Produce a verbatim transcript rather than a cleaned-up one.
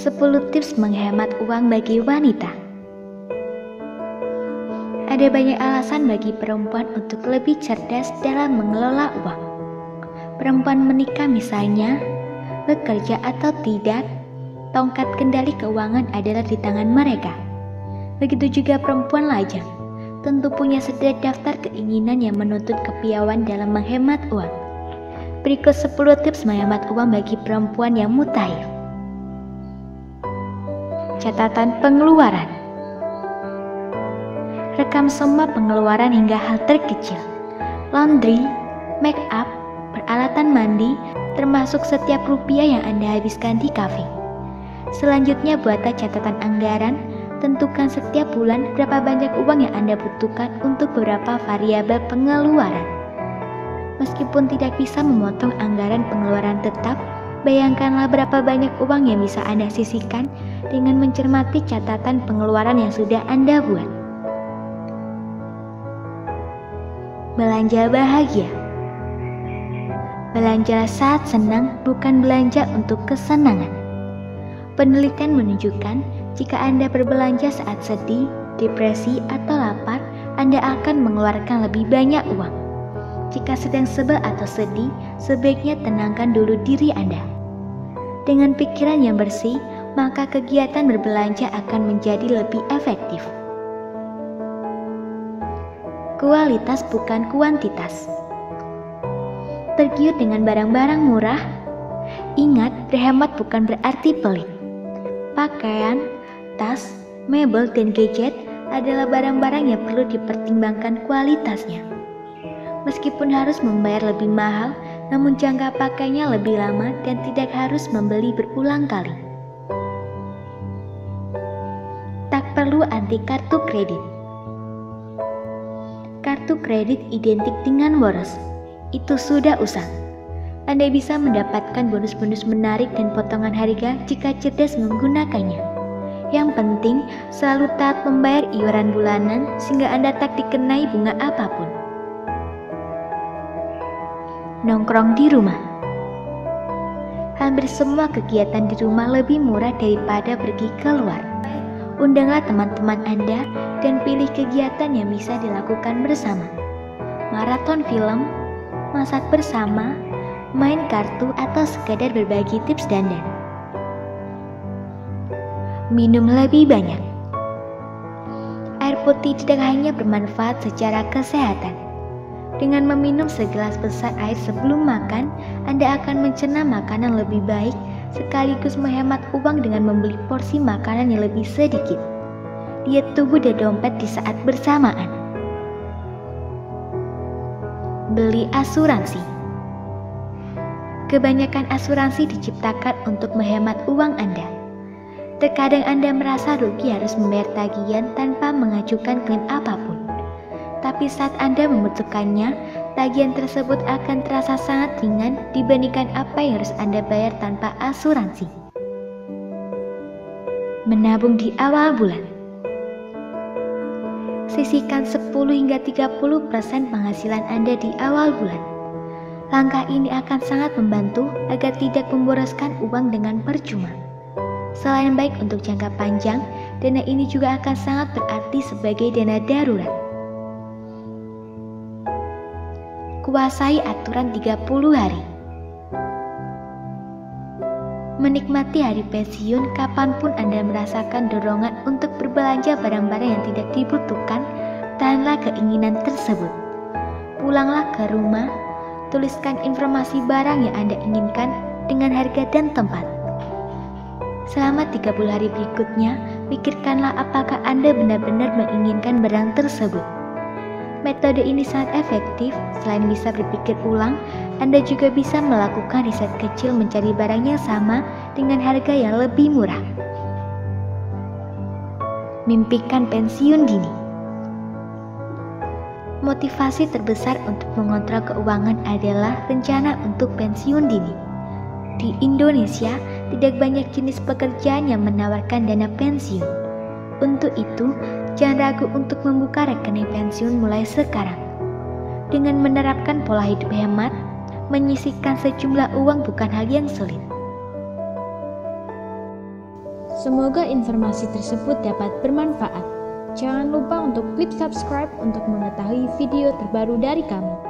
sepuluh tips menghemat uang bagi wanita. Ada banyak alasan bagi perempuan untuk lebih cerdas dalam mengelola uang. Perempuan menikah misalnya, bekerja atau tidak, tongkat kendali keuangan adalah di tangan mereka. Begitu juga perempuan lajang, tentu punya sederet daftar keinginan yang menuntut kepiawaian dalam menghemat uang. Berikut sepuluh tips menghemat uang bagi perempuan yang mutakhir. Catatan pengeluaran. Rekam semua pengeluaran hingga hal terkecil. Laundry, make up, peralatan mandi, termasuk setiap rupiah yang Anda habiskan di kafe. Selanjutnya buatlah catatan anggaran, tentukan setiap bulan berapa banyak uang yang Anda butuhkan untuk beberapa variabel pengeluaran. Meskipun tidak bisa memotong anggaran pengeluaran tetap, bayangkanlah berapa banyak uang yang bisa Anda sisihkan dengan mencermati catatan pengeluaran yang sudah Anda buat. Belanja bahagia. Belanjalah saat senang, bukan belanja untuk kesenangan. Penelitian menunjukkan, jika Anda berbelanja saat sedih, depresi, atau lapar, Anda akan mengeluarkan lebih banyak uang. Jika sedang sebel atau sedih, sebaiknya tenangkan dulu diri Anda. Dengan pikiran yang bersih, maka kegiatan berbelanja akan menjadi lebih efektif. Kualitas bukan kuantitas. Tergiur dengan barang-barang murah? Ingat, berhemat bukan berarti pelit. Pakaian, tas, mebel, dan gadget adalah barang-barang yang perlu dipertimbangkan kualitasnya. Meskipun harus membayar lebih mahal, namun jangka pakainya lebih lama dan tidak harus membeli berulang kali. Tak perlu anti kartu kredit. Kartu kredit identik dengan boros. Itu sudah usang. Anda bisa mendapatkan bonus-bonus menarik dan potongan harga jika cerdas menggunakannya. Yang penting, selalu taat membayar iuran bulanan sehingga Anda tak dikenai bunga apapun. Nongkrong di rumah. Hampir semua kegiatan di rumah lebih murah daripada pergi keluar. Undanglah teman-teman Anda dan pilih kegiatan yang bisa dilakukan bersama. Maraton film, masak bersama, main kartu, atau sekadar berbagi tips dandan. Minum lebih banyak. Air putih tidak hanya bermanfaat secara kesehatan. Dengan meminum segelas besar air sebelum makan, Anda akan mencerna makanan lebih baik, sekaligus menghemat uang dengan membeli porsi makanan yang lebih sedikit. Diet tubuh dan dompet di saat bersamaan. Beli asuransi. Kebanyakan asuransi diciptakan untuk menghemat uang Anda. Terkadang Anda merasa rugi harus membayar tagihan tanpa mengajukan klaim apapun. Tapi saat Anda membutuhkannya, tagihan tersebut akan terasa sangat ringan dibandingkan apa yang harus Anda bayar tanpa asuransi. Menabung di awal bulan. Sisihkan sepuluh hingga tiga puluh persen penghasilan Anda di awal bulan. Langkah ini akan sangat membantu agar tidak memboroskan uang dengan percuma. Selain baik untuk jangka panjang, dana ini juga akan sangat berarti sebagai dana darurat. Kuasai aturan tiga puluh hari. Menikmati hari pensiun kapanpun Anda merasakan dorongan untuk berbelanja barang-barang yang tidak dibutuhkan, tahanlah keinginan tersebut. Pulanglah ke rumah, tuliskan informasi barang yang Anda inginkan dengan harga dan tempat. Selama tiga puluh hari berikutnya, pikirkanlah apakah Anda benar-benar menginginkan barang tersebut. Metode ini sangat efektif. Selain bisa berpikir ulang, Anda juga bisa melakukan riset kecil mencari barang yang sama dengan harga yang lebih murah. Mimpikan pensiun dini. Motivasi terbesar untuk mengontrol keuangan adalah rencana untuk pensiun dini. Di Indonesia, tidak banyak jenis pekerjaan yang menawarkan dana pensiun. Untuk itu, jangan ragu untuk membuka rekening pensiun mulai sekarang. Dengan menerapkan pola hidup hemat, menyisihkan sejumlah uang bukan hal yang sulit. Semoga informasi tersebut dapat bermanfaat. Jangan lupa untuk klik subscribe untuk mengetahui video terbaru dari kami.